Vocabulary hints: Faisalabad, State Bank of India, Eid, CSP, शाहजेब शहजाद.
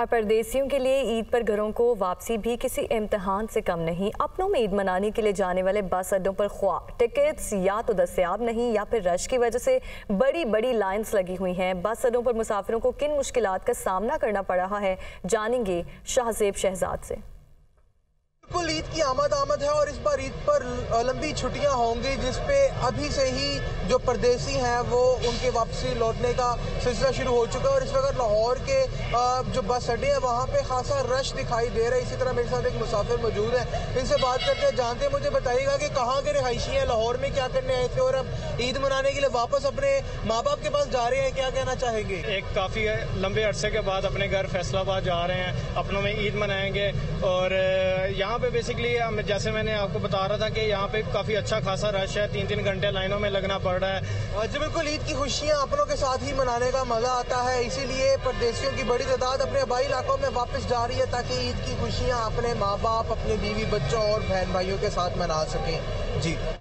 और परदेसियों के लिए ईद पर घरों को वापसी भी किसी इम्तहान से कम नहीं। अपनों में ईद मनाने के लिए जाने वाले बस अड्डों पर ख्वा टिकट्स या तो दस्तियाब नहीं या फिर रश की वजह से बड़ी बड़ी लाइंस लगी हुई हैं। बस अड्डों पर मुसाफिरों को किन मुश्किलात का सामना करना पड़ रहा है, जानेंगे शाहजेब शहजाद से। बिल्कुल ईद की आमद है और इस बार ईद पर लंबी छुट्टियां होंगी, जिस पे अभी से ही जो परदेसी हैं वो उनके वापसी लौटने का सिलसिला शुरू हो चुका है। और इस वक्त लाहौर के जो बस अड्डे हैं वहाँ पे खासा रश दिखाई दे रहा है। इसी तरह मेरे साथ एक मुसाफिर मौजूद है, इनसे बात करते हैं, जानते हैं। मुझे बताइएगा कि कहाँ के रिहायशी हैं, लाहौर में क्या करने आए थे और अब ईद मनाने के लिए वापस अपने माँ बाप के पास जा रहे हैं, क्या कहना चाहेंगे? एक काफ़ी लंबे अरसे के बाद अपने घर फैसलाबाद जा रहे हैं, अपनों में ईद मनाएंगे। और यहाँ पे बेसिकली जैसे मैंने आपको बता रहा था कि यहाँ पे काफी अच्छा खासा रश है, 3-3 घंटे लाइनों में लगना पड़ रहा है। जी बिल्कुल, ईद की खुशियाँ अपनों के साथ ही मनाने का मजा आता है, इसीलिए परदेशियों की बड़ी तादाद अपने आबाई इलाकों में वापस जा रही है ताकि ईद की खुशियाँ अपने माँ बाप, अपने बीवी बच्चों और बहन भाइयों के साथ मना सकें। जी।